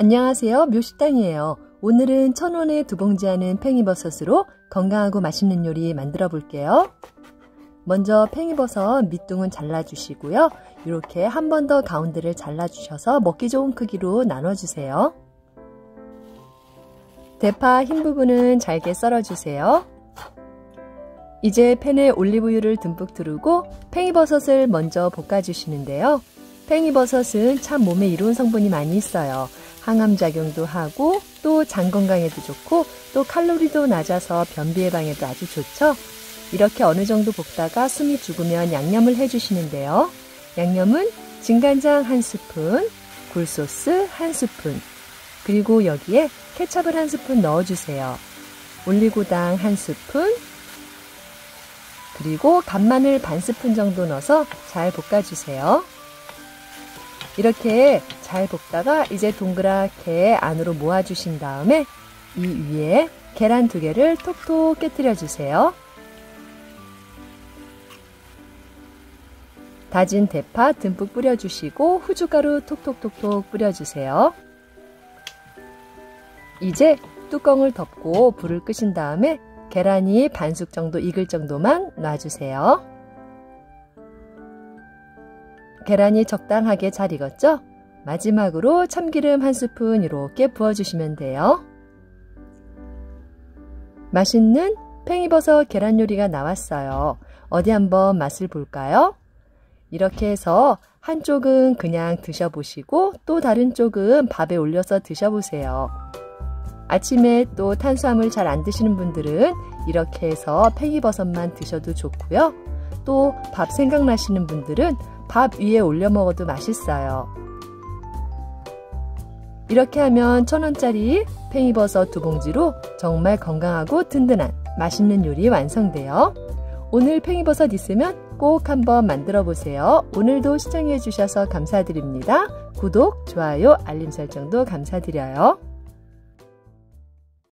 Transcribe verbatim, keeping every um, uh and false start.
안녕하세요, 묘식당이에요. 오늘은 천 원에 두 봉지 하는 팽이버섯으로 건강하고 맛있는 요리 만들어 볼게요. 먼저 팽이버섯 밑둥은 잘라주시고요, 이렇게 한 번 더 가운데를 잘라주셔서 먹기 좋은 크기로 나눠주세요. 대파 흰 부분은 잘게 썰어주세요. 이제 팬에 올리브유를 듬뿍 두르고 팽이버섯을 먼저 볶아주시는데요, 팽이버섯은 참 몸에 이로운 성분이 많이 있어요. 항암작용도 하고 또 장 건강에도 좋고 또 칼로리도 낮아서 변비 예방에도 아주 좋죠. 이렇게 어느 정도 볶다가 숨이 죽으면 양념을 해주시는데요, 양념은 진간장 한 스푼, 굴소스 한 스푼, 그리고 여기에 케첩을 한 스푼 넣어주세요. 올리고당 한 스푼, 그리고 간마늘 반 스푼 정도 넣어서 잘 볶아주세요. 이렇게 잘 볶다가 이제 동그랗게 안으로 모아주신 다음에 이 위에 계란 두 개를 톡톡 깨뜨려 주세요. 다진 대파 듬뿍 뿌려주시고 후춧가루 톡톡톡톡 뿌려주세요. 이제 뚜껑을 덮고 불을 끄신 다음에 계란이 반숙 정도 익을 정도만 놔주세요. 계란이 적당하게 잘 익었죠? 마지막으로 참기름 한 스푼 이렇게 부어주시면 돼요. 맛있는 팽이버섯 계란 요리가 나왔어요. 어디 한번 맛을 볼까요? 이렇게 해서 한쪽은 그냥 드셔보시고 또 다른 쪽은 밥에 올려서 드셔보세요. 아침에 또 탄수화물 잘 안 드시는 분들은 이렇게 해서 팽이버섯만 드셔도 좋고요. 또 밥 생각나시는 분들은 밥 위에 올려 먹어도 맛있어요. 이렇게 하면 천 원짜리 팽이버섯 두 봉지로 정말 건강하고 든든한 맛있는 요리 완성돼요. 오늘 팽이버섯 있으면 꼭 한번 만들어 보세요. 오늘도 시청해 주셔서 감사드립니다. 구독, 좋아요, 알림 설정도 감사드려요.